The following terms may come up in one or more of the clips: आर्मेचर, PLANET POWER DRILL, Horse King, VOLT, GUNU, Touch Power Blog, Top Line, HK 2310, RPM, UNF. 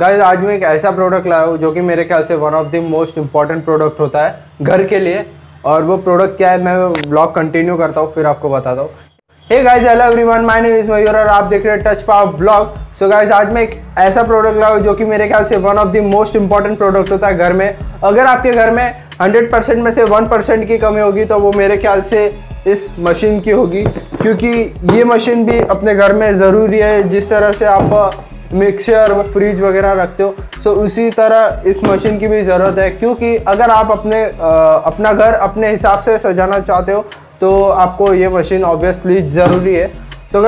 Guys आज मैं एक ऐसा प्रोडक्ट लाया हूँ जो कि मेरे ख्याल से one of the most important product होता है घर के लिए। और वो प्रोडक्ट क्या है मैं ब्लॉग कंटिन्यू करता हूँ फिर आपको बताता हूँ। Hey guys hello everyone, my name is Mayur और आप देख रहे हैं touch power blog. So guys आज मैं एक ऐसा प्रोडक्ट लाया हूँ जो कि मेरे ख्याल से one of the most important product होता है घर में। अगर आपके घर में 100% में से 1% की कमी होगी तो वो मेरे ख्याल से इस मशीन की होगी, क्योंकि ये मशीन भी अपने घर में ज़रूरी है। जिस तरह से आप मिक्सर फ्रिज वगैरह रखते हो सो उसी तरह इस मशीन की भी ज़रूरत है, क्योंकि अगर आप अपना घर अपने हिसाब से सजाना चाहते हो तो आपको ये मशीन ऑब्वियसली ज़रूरी है। तो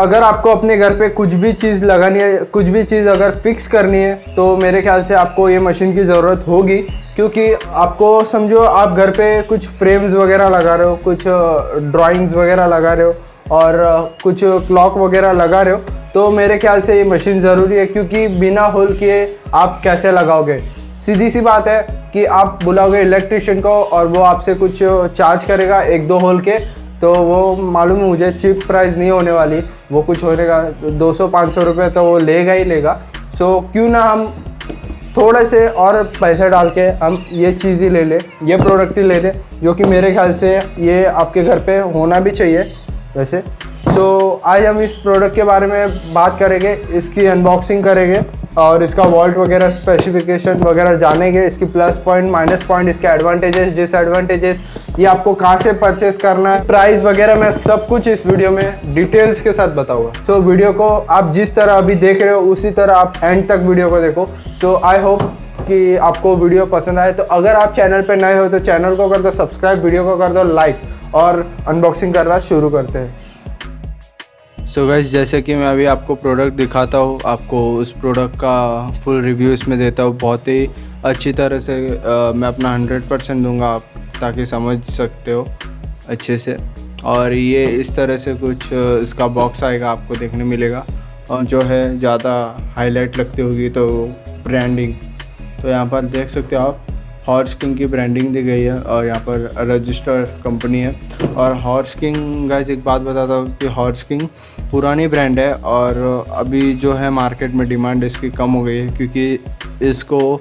अगर आपको अपने घर पे कुछ भी चीज़ लगानी है, कुछ भी चीज़ अगर फिक्स करनी है तो मेरे ख्याल से आपको ये मशीन की ज़रूरत होगी, क्योंकि आपको समझो आप घर पे कुछ फ्रेम्स वगैरह लगा रहे हो, कुछ ड्राइंग्स वगैरह लगा रहे हो और कुछ क्लॉक वगैरह लगा रहे हो तो मेरे ख्याल से ये मशीन ज़रूरी है, क्योंकि बिना होल किए आप कैसे लगाओगे। सीधी सी बात है कि आप बुलाओगे इलेक्ट्रिशियन को और वो आपसे कुछ चार्ज करेगा 1-2 होल के, तो वो मालूम है मुझे चीप प्राइस नहीं होने वाली, वो कुछ होने का 200-500 रुपये तो वो लेगा ही लेगा। सो क्यों ना हम थोड़े से और पैसे डाल के हम ये चीज़ ही ले लें, ये प्रोडक्ट ही ले लें, जो कि मेरे ख्याल से ये आपके घर पे होना भी चाहिए वैसे। सो आज हम इस प्रोडक्ट के बारे में बात करेंगे, इसकी अनबॉक्सिंग करेंगे और इसका वॉल्ट वगैरह स्पेसिफिकेशन वगैरह जानेंगे, इसकी प्लस पॉइंट माइनस पॉइंट, इसके एडवांटेजेस डिसएडवांटेजेस, ये आपको कहाँ से परचेस करना है, प्राइस वगैरह मैं सब कुछ इस वीडियो में डिटेल्स के साथ बताऊंगा। सो वीडियो को आप जिस तरह अभी देख रहे हो उसी तरह आप एंड तक वीडियो को देखो। सो आई होप कि आपको वीडियो पसंद आए। तो अगर आप चैनल पर नए हो तो चैनल को कर दो सब्सक्राइब, वीडियो को कर दो लाइक और अनबॉक्सिंग करना शुरू करते हैं। सो गाइस जैसे कि मैं अभी आपको प्रोडक्ट दिखाता हूँ, आपको उस प्रोडक्ट का फुल रिव्यू इसमें देता हूँ। बहुत ही अच्छी तरह से मैं अपना 100% दूंगा आप ताकि समझ सकते हो अच्छे से। और ये इस तरह से कुछ इसका बॉक्स आएगा, आपको देखने मिलेगा। और जो है ज़्यादा हाईलाइट लगती होगी तो ब्रांडिंग, तो यहाँ पर देख सकते हो आप हॉर्स किंग की ब्रांडिंग दी गई है और यहाँ पर रजिस्टर्ड कंपनी है। और हॉर्स किंग गाइस एक बात बताता हूँ कि हॉर्स किंग पुरानी ब्रांड है और अभी जो है मार्केट में डिमांड इसकी कम हो गई है, क्योंकि इसको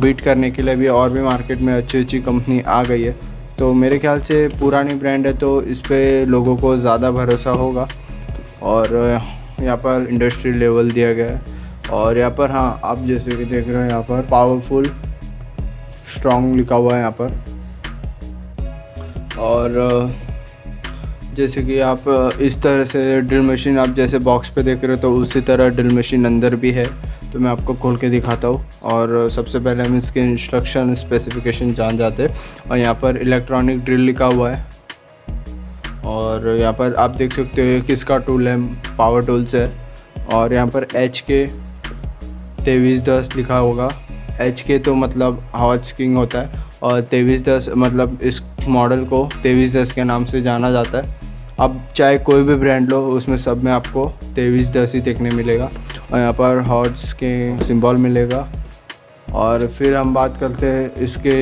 बीट करने के लिए भी और भी मार्केट में अच्छी कंपनी आ गई है। तो मेरे ख्याल से पुरानी ब्रांड है तो इस पर लोगों को ज़्यादा भरोसा होगा। और यहाँ पर इंडस्ट्री लेवल दिया गया है और यहाँ पर हाँ आप जैसे कि देख रहे हो यहाँ पर पावरफुल स्ट्रॉन्ग लिखा हुआ है यहाँ पर। और जैसे कि आप इस तरह से ड्रिल मशीन आप जैसे बॉक्स पे देख रहे हो तो उसी तरह ड्रिल मशीन अंदर भी है, तो मैं आपको खोल के दिखाता हूँ। और सबसे पहले हम इसके इंस्ट्रक्शन स्पेसिफिकेशन जान जाते हैं। और यहाँ पर इलेक्ट्रॉनिक ड्रिल लिखा हुआ है और यहाँ पर आप देख सकते हो किसका टूल है, पावर टूल्स है। और यहाँ पर HK 2310 लिखा होगा। HK तो मतलब हॉर्स किंग होता है और 2310 मतलब इस मॉडल को 2310 के नाम से जाना जाता है। अब चाहे कोई भी ब्रांड लो उसमें सब में आपको 2310 ही देखने मिलेगा। और यहाँ पर हॉर्स के सिंबल मिलेगा। और फिर हम बात करते हैं इसके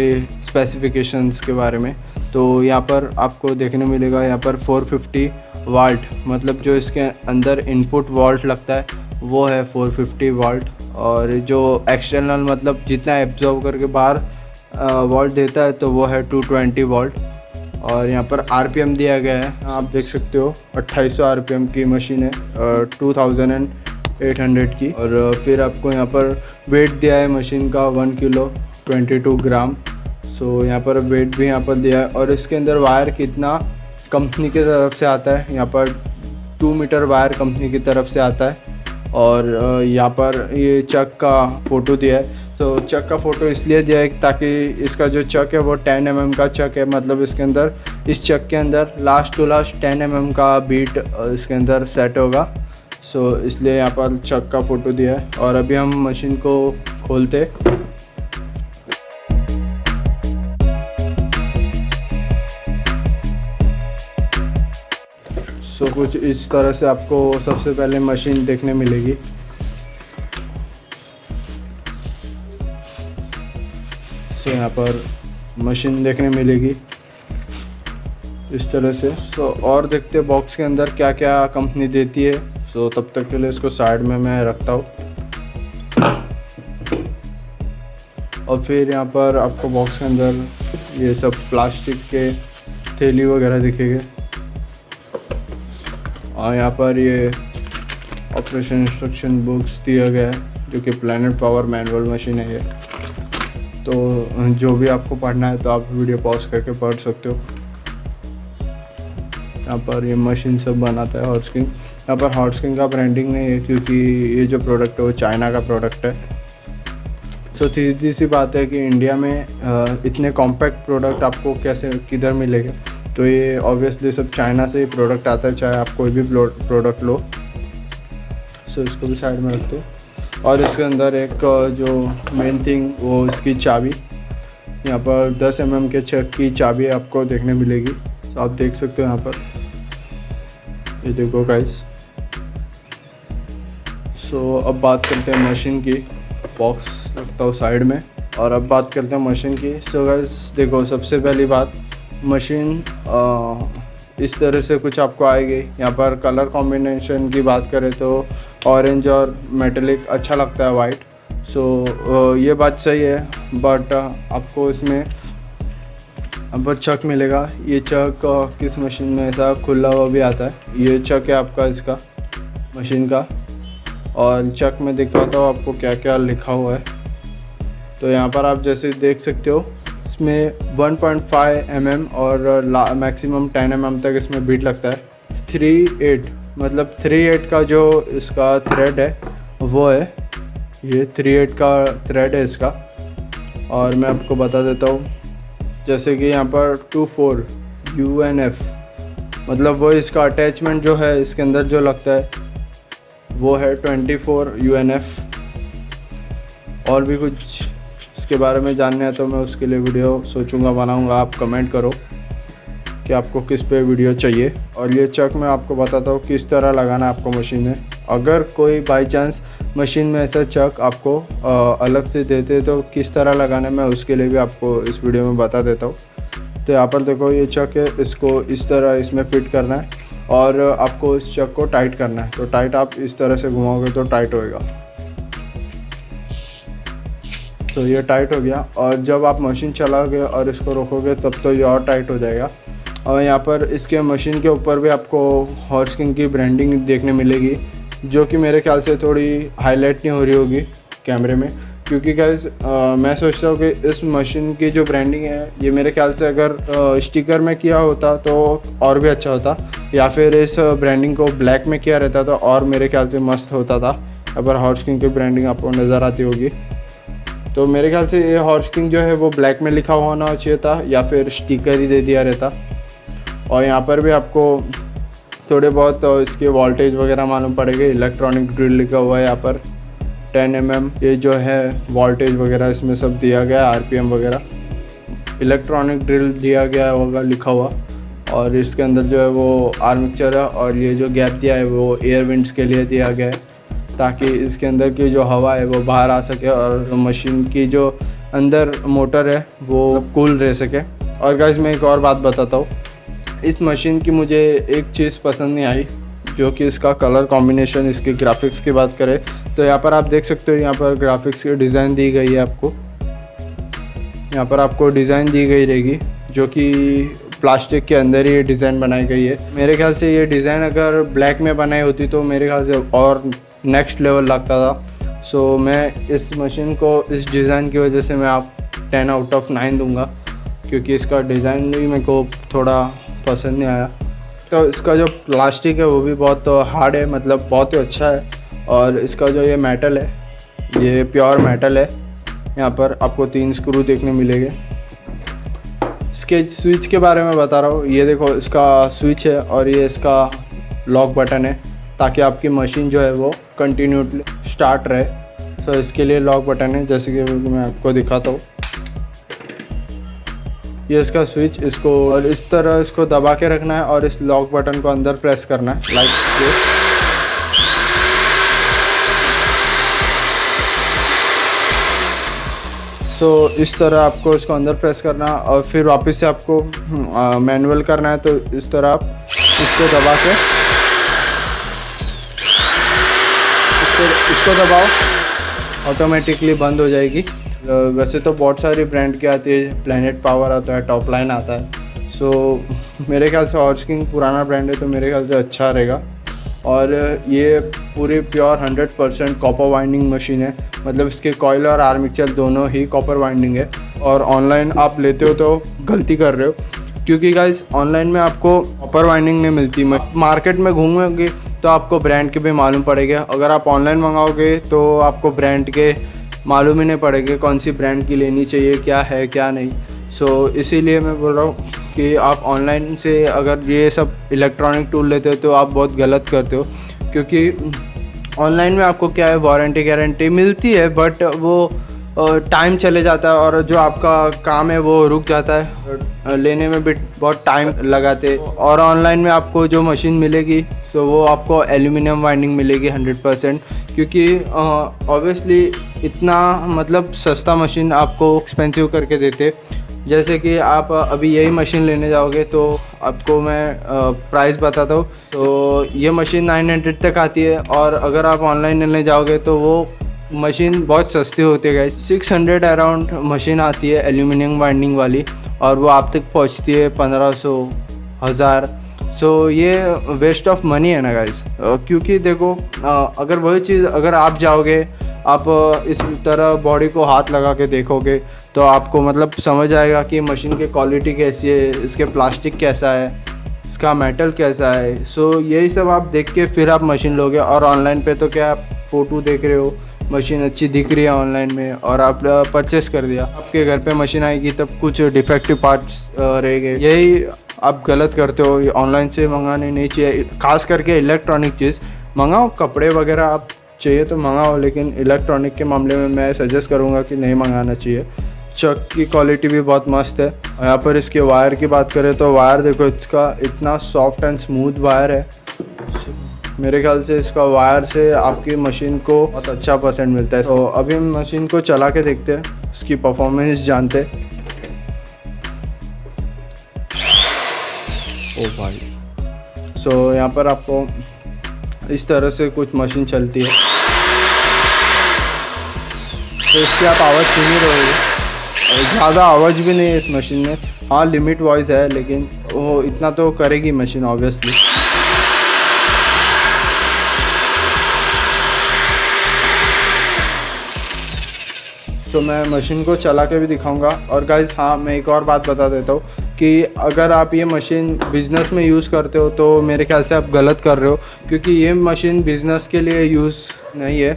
स्पेसिफिकेशंस के बारे में। तो यहाँ पर आपको देखने मिलेगा यहाँ पर 450 वाल्ट, मतलब जो इसके अंदर इनपुट वाल्ट लगता है वो है 450 वाल्ट। और जो एक्सटर्नल मतलब जितना एब्जॉर्ब करके बाहर वाल्ट देता है तो वो है 220 वाल्ट। और यहाँ पर आरपीएम दिया गया है, आप देख सकते हो 2800 आरपीएम की मशीन है, 2800 की। और फिर आपको यहाँ पर वेट दिया है मशीन का 1 किलो 22 ग्राम। सो यहाँ पर वेट भी यहाँ पर दिया है। और इसके अंदर वायर कितना कंपनी की तरफ से आता है, यहाँ पर 2 मीटर वायर कंपनी की तरफ से आता है। और यहाँ पर ये चक का फ़ोटो दिया है, तो चक का फ़ोटो इसलिए दिया है ताकि इसका जो चक है वो 10 mm का चक है, मतलब इसके अंदर इस चक के अंदर लास्ट टू लास्ट 10 mm का बीट इसके अंदर सेट होगा। सो इसलिए यहाँ पर चक का फ़ोटो दिया है। और अभी हम मशीन को खोलते। सो कुछ इस तरह से आपको सबसे पहले मशीन देखने मिलेगी। सो यहाँ पर मशीन देखने मिलेगी इस तरह से। सो और देखते बॉक्स के अंदर क्या क्या कंपनी देती है। सो तब तक के लिए इसको साइड में मैं रखता हूँ। और फिर यहाँ पर आपको बॉक्स के अंदर ये सब प्लास्टिक के थैली वगैरह दिखेंगे। और यहाँ पर ये ऑपरेशन इंस्ट्रक्शन बुक्स दिया गया है जो कि प्लैनेट पावर मैनुअल मशीन है ये। तो जो भी आपको पढ़ना है तो आप वीडियो पॉज करके पढ़ सकते हो। यहाँ पर ये मशीन सब बनाता है हॉर्स किंग। यहाँ पर हॉर्स किंग का ब्रांडिंग नहीं है क्योंकि ये जो प्रोडक्ट है वो चाइना का प्रोडक्ट है। तो सीधी सी बात है कि इंडिया में इतने कॉम्पैक्ट प्रोडक्ट आपको कैसे किधर मिलेगा, तो ये ऑब्वियसली सब चाइना से ही प्रोडक्ट आता है, चाहे आप कोई भी प्रोडक्ट लो। सो इसको भी साइड में रखते हो। और इसके अंदर एक जो मेन थिंग वो इसकी चाबी, यहाँ पर 10 mm के चक की चाबी आपको देखने मिलेगी। तो आप देख सकते हो यहाँ पर, ये देखो गाइस। सो अब बात करते हैं मशीन की। बॉक्स रखता हूँ साइड में और अब बात करते हैं मशीन की। सो गाइस देखो, सबसे पहली बात मशीन इस तरह से कुछ आपको आएगी। यहाँ पर कलर कॉम्बिनेशन की बात करें तो ऑरेंज और मेटेलिक अच्छा लगता है, वाइट। सो ये बात सही है, बट आपको इसमें अब चक मिलेगा। ये चक किस मशीन में ऐसा खुला हुआ भी आता है, ये चक है आपका इसका मशीन का। और चक में दिखाता हूँ आपको क्या क्या लिखा हुआ है। तो यहाँ पर आप जैसे देख सकते हो इसमें 1.5 mm और मैक्सिमम 10 mm तक इसमें बीट लगता है। 3/8 मतलब 3/8 का जो इसका थ्रेड है वो है, ये 3/8 का थ्रेड है इसका। और मैं आपको बता देता हूँ जैसे कि यहाँ पर 24 UNF मतलब वो इसका अटैचमेंट जो है इसके अंदर जो लगता है वो है 24 UNF। और भी कुछ इसके बारे में जानना है तो मैं उसके लिए वीडियो सोचूंगा, बनाऊंगा। आप कमेंट करो कि आपको किस पे वीडियो चाहिए। और ये चक मैं आपको बताता हूँ किस तरह लगाना आपको मशीन में। अगर कोई बाई चांस मशीन में ऐसा चक आपको अलग से देते तो किस तरह लगाना, मैं उसके लिए भी आपको इस वीडियो में बता देता हूँ। तो यहाँ पर देखो ये चक है, इसको इस तरह इसमें फिट करना है और आपको इस चक को टाइट करना है। तो टाइट आप इस तरह से घुमाओगे तो टाइट होएगा। तो ये टाइट हो गया और जब आप मशीन चलाओगे और इसको रोकोगे तब तो ये और टाइट हो जाएगा। और यहाँ पर इसके मशीन के ऊपर भी आपको हॉर्स किंग की ब्रांडिंग देखने मिलेगी, जो कि मेरे ख्याल से थोड़ी हाईलाइट नहीं हो रही होगी कैमरे में, क्योंकि गाइस मैं सोचता हूँ कि इस मशीन की जो ब्रांडिंग है ये मेरे ख्याल से अगर स्टिकर में किया होता तो और भी अच्छा होता, या फिर इस ब्रांडिंग को ब्लैक में किया रहता तो और मेरे ख्याल से मस्त होता था। अगर हॉर्स किंग की ब्रांडिंग आपको नज़र आती होगी तो मेरे ख्याल से ये हॉर्स किंग जो है वो ब्लैक में लिखा होना चाहिए था, या फिर स्टिकर ही दे दिया रहता। और यहाँ पर भी आपको थोड़े बहुत इसके वोल्टेज वगैरह मालूम पड़ेंगे। इलेक्ट्रॉनिक ड्रिल लिखा हुआ है यहाँ पर 10 mm, ये जो है वोल्टेज वगैरह इसमें सब दिया गया है, आरपीएम वगैरह। इलेक्ट्रॉनिक ड्रिल दिया गया होगा लिखा हुआ। और इसके अंदर जो है वो आर्मेचर है और ये जो गैप दिया है वो एयर विंड्स के लिए दिया गया है, ताकि इसके अंदर की जो हवा है वो बाहर आ सके और मशीन की जो अंदर मोटर है वो कूल रह सके। और गाइस मैं एक और बात बताता हूँ, इस मशीन की मुझे एक चीज़ पसंद नहीं आई जो कि इसका कलर कॉम्बिनेशन। इसके ग्राफिक्स की बात करें तो यहाँ पर आप देख सकते हो, यहाँ पर ग्राफिक्स की डिज़ाइन दी गई है आपको। यहाँ पर आपको डिज़ाइन दी गई रहेगी जो कि प्लास्टिक के अंदर ही डिज़ाइन बनाई गई है। मेरे ख्याल से ये डिज़ाइन अगर ब्लैक में बनाई होती तो मेरे ख्याल से और नेक्स्ट लेवल लगता था। सो मैं इस मशीन को इस डिज़ाइन की वजह से मैं आप 10/9 दूँगा, क्योंकि इसका डिज़ाइन भी मेरे को थोड़ा पसंद नहीं आया। तो इसका जो प्लास्टिक है वो भी बहुत हार्ड है, मतलब बहुत ही अच्छा है। और इसका जो ये मेटल है ये प्योर मेटल है। यहाँ पर आपको 3 स्क्रू देखने मिलेंगे। इसके स्विच के बारे में बता रहा हूँ, ये देखो इसका स्विच है और ये इसका लॉक बटन है, ताकि आपकी मशीन जो है वो कंटिन्यूअसली स्टार्ट रहे। सो इसके लिए लॉक बटन है, जैसे कि मैं आपको दिखाता हूँ। ये इसका स्विच, इसको और इस तरह इसको दबा के रखना है और इस लॉक बटन को अंदर प्रेस करना है लाइक ये। तो इस तरह आपको इसको अंदर प्रेस करना और फिर वापस से आपको मैनुअल करना है। तो इस तरह आप इसको दबा के इसको दबाओ, ऑटोमेटिकली बंद हो जाएगी। वैसे तो बहुत सारी ब्रांड के आती है, प्लैनेट पावर आता है, टॉप लाइन आता है। सो मेरे ख्याल से हॉर्स किंग पुराना ब्रांड है तो मेरे ख्याल से अच्छा रहेगा। और ये पूरी प्योर 100% कॉपर वाइंडिंग मशीन है, मतलब इसके कॉयल और आर मिक्सचर दोनों ही कॉपर वाइंडिंग है। और ऑनलाइन आप लेते हो तो गलती कर रहे हो, क्योंकि गाइस ऑनलाइन में आपको कॉपर वाइंडिंग नहीं मिलती। मार्केट में घूमोगे तो आपको ब्रांड के भी मालूम पड़ेगा, अगर आप ऑनलाइन मंगाओगे तो आपको ब्रांड के मालूम ही नहीं पड़ेगा कौन सी ब्रांड की लेनी चाहिए, क्या है क्या नहीं। सो इसीलिए मैं बोल रहा हूँ कि आप ऑनलाइन से अगर ये सब इलेक्ट्रॉनिक टूल लेते हो तो आप बहुत गलत करते हो, क्योंकि ऑनलाइन में आपको क्या है, वारंटी गारंटी मिलती है बट वो टाइम चले जाता है और जो आपका काम है वो रुक जाता है, लेने में भी बहुत टाइम लगाते। और ऑनलाइन में आपको जो मशीन मिलेगी तो वो आपको एल्यूमिनियम वाइंडिंग मिलेगी 100%, क्योंकि ऑब्वियसली इतना मतलब सस्ता मशीन आपको एक्सपेंसिव करके देते। जैसे कि आप अभी यही मशीन लेने जाओगे तो आपको मैं प्राइस बताता हूँ, तो ये मशीन 900 तक आती है और अगर आप ऑनलाइन लेने जाओगे तो वो मशीन बहुत सस्ती होती है गाइस, 600 अराउंड मशीन आती है एल्यूमिनियम वाइंडिंग वाली और वो आप तक पहुँचती है 1500, 1000। सो ये वेस्ट ऑफ मनी है ना गाइस, क्योंकि देखो अगर वही चीज़ अगर आप जाओगे आप इस तरह बॉडी को हाथ लगा के देखोगे तो आपको मतलब समझ आएगा कि मशीन की क्वालिटी कैसी है, इसके प्लास्टिक कैसा है, इसका मेटल कैसा है। सो यही सब आप देख के फिर आप मशीन लोगे। और ऑनलाइन पे तो क्या आप फ़ोटो देख रहे हो, मशीन अच्छी दिख रही है ऑनलाइन में और आप परचेस कर दिया, आपके घर पे मशीन आएगी तब कुछ डिफेक्टिव पार्ट्स रह गए। यही आप गलत करते हो, ऑनलाइन से मंगाने नहीं चाहिए। खास करके इलेक्ट्रॉनिक चीज़ मंगाओ, कपड़े वगैरह आप चाहिए तो मंगाओ, लेकिन इलेक्ट्रॉनिक के मामले में मैं सजेस्ट करूंगा कि नहीं मंगाना चाहिए। चक की क्वालिटी भी बहुत मस्त है। यहाँ पर इसके वायर की बात करें तो वायर देखो, इसका इतना सॉफ्ट एंड स्मूथ वायर है। मेरे ख्याल से इसका वायर से आपकी मशीन को बहुत अच्छा परसेंट मिलता है। तो अभी हम मशीन को चला के देखते हैं, इसकी परफॉर्मेंस जानते। ओ भाई। सो यहाँ पर आपको इस तरह से कुछ मशीन चलती है तो इसकी आप आवाज़ सुन ही रहोगे, ज़्यादा आवाज़ भी नहीं है इस मशीन में। हाँ लिमिट वॉइस है लेकिन वो इतना तो करेगी मशीन ऑब्वियसली। तो मैं मशीन को चला के भी दिखाऊंगा। और गाइज हाँ मैं एक और बात बता देता हूँ कि अगर आप ये मशीन बिज़नेस में यूज़ करते हो तो मेरे ख्याल से आप गलत कर रहे हो, क्योंकि ये मशीन बिज़नेस के लिए यूज़ नहीं है।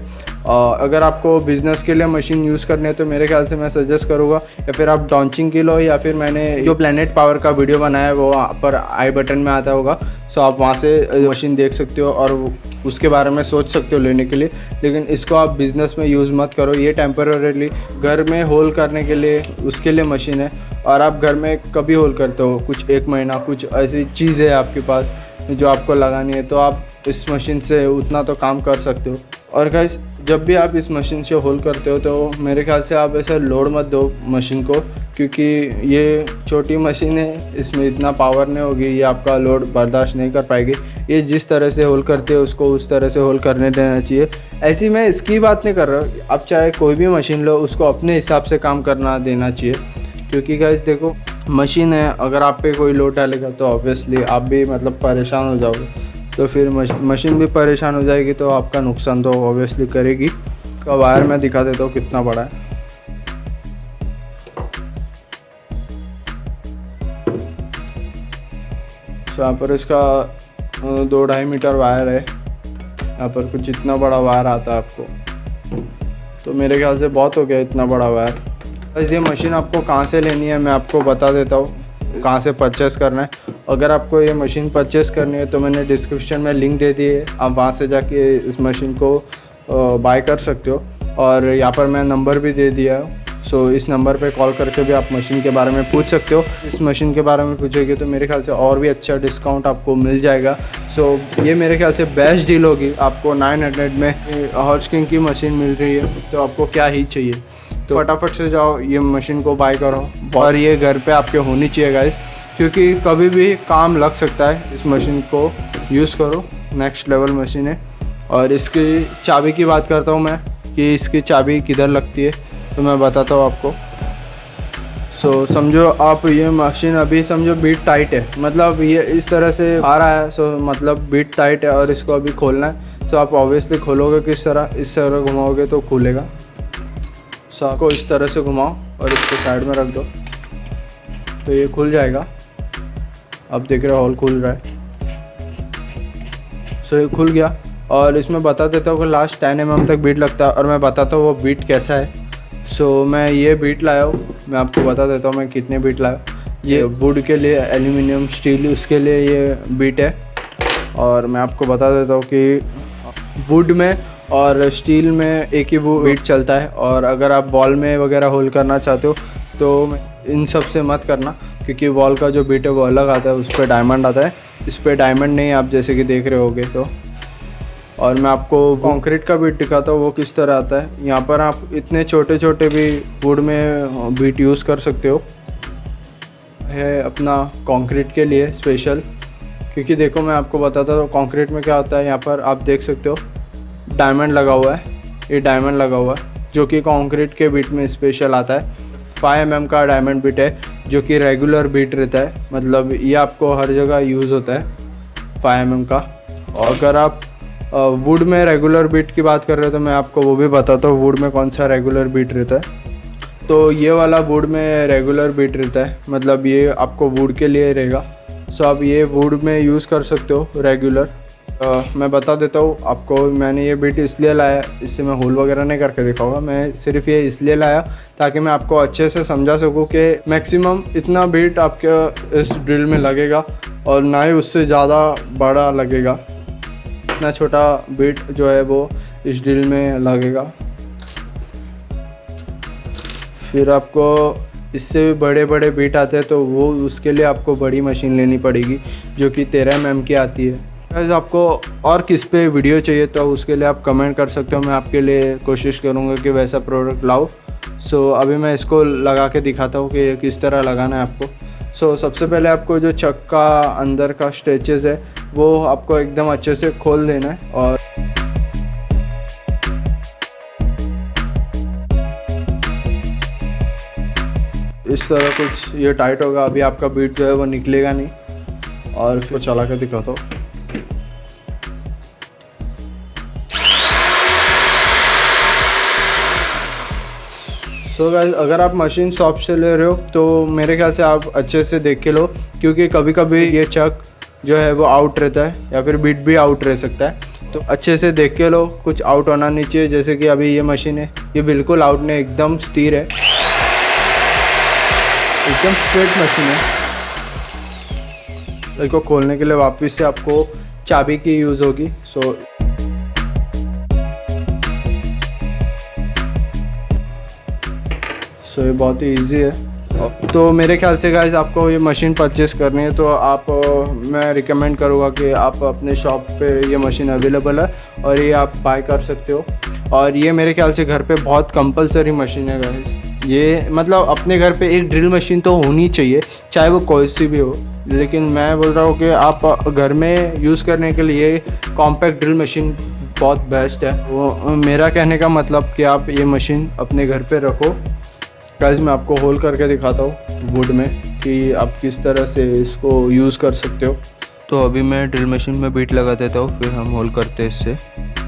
अगर आपको बिज़नेस के लिए मशीन यूज़ करनी है तो मेरे ख्याल से मैं सजेस्ट करूँगा या फिर आप लॉन्चिंग के लो, या फिर मैंने जो प्लैनेट पावर का वीडियो बनाया है वो पर आई बटन में आता होगा। सो आप वहाँ से मशीन देख सकते हो और उसके बारे में सोच सकते हो लेने के लिए, लेकिन इसको आप बिज़नेस में यूज़ मत करो। ये टेम्परेरीली घर में होल्ड करने के लिए उसके लिए मशीन है। और आप घर में कभी होल्ड करते हो, कुछ एक महीना, कुछ ऐसी चीज़ है आपके पास जो आपको लगानी है, तो आप इस मशीन से उतना तो काम कर सकते हो। और गाइस जब भी आप इस मशीन से होल्ड करते हो तो मेरे ख्याल से आप ऐसा लोड मत दो मशीन को, क्योंकि ये छोटी मशीन है, इसमें इतना पावर नहीं होगी, ये आपका लोड बर्दाश्त नहीं कर पाएगी। ये जिस तरह से होल्ड करते हो उसको उस तरह से होल्ड करने देना चाहिए। ऐसी मैं इसकी बात नहीं कर रहा, आप चाहे कोई भी मशीन लो उसको अपने हिसाब से काम करना देना चाहिए, क्योंकि गाइस देखो मशीन है, अगर आप पे कोई लोड डालेगा तो ऑब्वियसली आप भी मतलब परेशान हो जाओगे, तो फिर मशीन भी परेशान हो जाएगी, तो आपका नुकसान तो ऑब्वियसली करेगी। का वायर मैं दिखा देता हूँ कितना बड़ा है। तो यहाँ पर इसका 2-2.5 मीटर वायर है, यहाँ पर कुछ इतना बड़ा वायर आता है आपको, तो मेरे ख्याल से बहुत हो गया इतना बड़ा वायर। बस ये मशीन आपको कहाँ से लेनी है मैं आपको बता देता हूँ, कहाँ से परचेस करना है। अगर आपको ये मशीन परचेस करनी है तो मैंने डिस्क्रिप्शन में लिंक दे दी है, आप वहाँ से जाके इस मशीन को बाय कर सकते हो। और यहाँ पर मैं नंबर भी दे दिया है, सो इस नंबर पे कॉल करके भी आप मशीन के बारे में पूछ सकते हो। इस मशीन के बारे में पूछोगे तो मेरे ख्याल से और भी अच्छा डिस्काउंट आपको मिल जाएगा। सो ये मेरे ख्याल से बेस्ट डील होगी, आपको 900 में हॉर्स किंग की मशीन मिल रही है तो आपको क्या ही चाहिए। तो फटाफट से जाओ ये मशीन को बाय करो, और ये घर पे आपके होनी चाहिए गाइस, क्योंकि कभी भी काम लग सकता है। इस मशीन को यूज़ करो, नेक्स्ट लेवल मशीन है। और इसकी चाबी की बात करता हूँ मैं कि इसकी चाबी किधर लगती है, तो मैं बताता हूँ आपको। सो समझो आप ये मशीन अभी समझो बीट टाइट है, मतलब ये इस तरह से आ रहा है। सो मतलब बीट टाइट है और इसको अभी खोलना है। तो आप ऑब्वियसली खोलोगे किस तरह, इस तरह घुमाओगे तो खुलेगा। सो आपको इस तरह से घुमाओ और इसको साइड में रख दो तो ये खुल जाएगा। आप देख रहे हो हॉल खुल रहा है। सो ये खुल गया और इसमें बता देता हूँ कि लास्ट 10 mm तक बीट लगता है और मैं बताता हूँ वो बीट कैसा है। सो मैं ये बीट लाया हूँ, मैं आपको बता देता हूँ मैं कितने बीट लाया हूँ। ये वुड के लिए, एल्यूमिनियम, स्टील, उसके लिए ये बीट है। और मैं आपको बता देता हूँ कि वुड में और स्टील में एक ही वो बीट चलता है। और अगर आप वॉल में वगैरह होल करना चाहते हो तो इन सब से मत करना, क्योंकि वॉल का जो बीट है वो अलग आता है, उस पर डायमंड आता है, इस पर डायमंड नहीं, आप जैसे कि देख रहे होगे। तो और मैं आपको कंक्रीट का बीट दिखाता हूँ वो किस तरह आता है। यहाँ पर आप इतने छोटे छोटे भी वुड में बीट यूज़ कर सकते हो, है अपना कंक्रीट के लिए स्पेशल। क्योंकि देखो मैं आपको बताता हूँ कंक्रीट में क्या होता है। यहाँ पर आप देख सकते हो डायमंड लगा हुआ है, ये डायमंड लगा हुआ है जो कि कंक्रीट के बीट में स्पेशल आता है। 5 mm का डायमंड बीट है जो कि रेगुलर बीट रहता है, मतलब ये आपको हर जगह यूज़ होता है 5 mm का। और अगर आप वुड में रेगुलर बीट की बात कर रहे हो तो मैं आपको वो भी बताता हूँ वुड में कौन सा रेगुलर बीट रहता है। तो ये वाला वुड में रेगुलर बीट रहता है, मतलब ये आपको वुड के लिए रहेगा। सो आप ये वुड में यूज़ कर सकते हो रेगुलर। मैं बता देता हूँ आपको, मैंने ये बीट इसलिए लाया, इससे मैं होल वगैरह नहीं करके दिखाऊंगा, मैं सिर्फ ये इसलिए लाया ताकि मैं आपको अच्छे से समझा सकूँ कि मैक्सिमम इतना बीट आपके इस ड्रिल में लगेगा और ना ही उससे ज़्यादा बड़ा लगेगा। इतना छोटा बीट जो है वो इस ड्रिल में लगेगा। फिर आपको इससे भी बड़े बड़े बीट आते हैं, तो वो उसके लिए आपको बड़ी मशीन लेनी पड़ेगी जो कि 13 mm की आती है। गाइस आपको और किस पे वीडियो चाहिए तो उसके लिए आप कमेंट कर सकते हो, मैं आपके लिए कोशिश करूँगा कि वैसा प्रोडक्ट लाओ। सो अभी मैं इसको लगा के दिखाता हूँ कि किस तरह लगाना है आपको। सो सबसे पहले आपको जो चक का अंदर का स्ट्रेचेस है वो आपको एकदम अच्छे से खोल देना है। और इस तरह कुछ ये टाइट होगा, अभी आपका बीट जो है वो निकलेगा नहीं। और फिर चला के दिखाता हूँ। सो गाइस अगर आप मशीन शॉप से ले रहे हो तो मेरे ख्याल से आप अच्छे से देख के लो, क्योंकि कभी कभी ये चक जो है वो आउट रहता है या फिर बीट भी आउट रह सकता है। तो अच्छे से देख के लो, कुछ आउट होना नहीं चाहिए। जैसे कि अभी ये मशीन है, ये बिल्कुल आउट नहीं, एकदम स्थिर है, एकदम स्ट्रेट मशीन है। इसको खोलने के लिए वापस से आपको चाबी की यूज़ होगी। सो ये बहुत ही ईजी है। तो मेरे ख्याल से गाइस आपको ये मशीन परचेस करनी है तो आप, मैं रिकमेंड करूँगा कि आप अपने शॉप पे ये मशीन अवेलेबल है और ये आप बाय कर सकते हो। और ये मेरे ख्याल से घर पे बहुत कंपलसरी मशीन है गाइस। ये मतलब अपने घर पे एक ड्रिल मशीन तो होनी चाहिए, चाहे वो कोई सी भी हो। लेकिन मैं बोल रहा हूँ कि आप घर में यूज़ करने के लिए कॉम्पैक्ट ड्रिल मशीन बहुत बेस्ट है। वो मेरा कहने का मतलब कि आप ये मशीन अपने घर पर रखो। गाइस मैं आपको होल करके दिखाता हूँ वुड में कि आप किस तरह से इसको यूज़ कर सकते हो। तो अभी मैं ड्रिल मशीन में बीट लगा देता हूँ, फिर हम होल करते हैं इससे।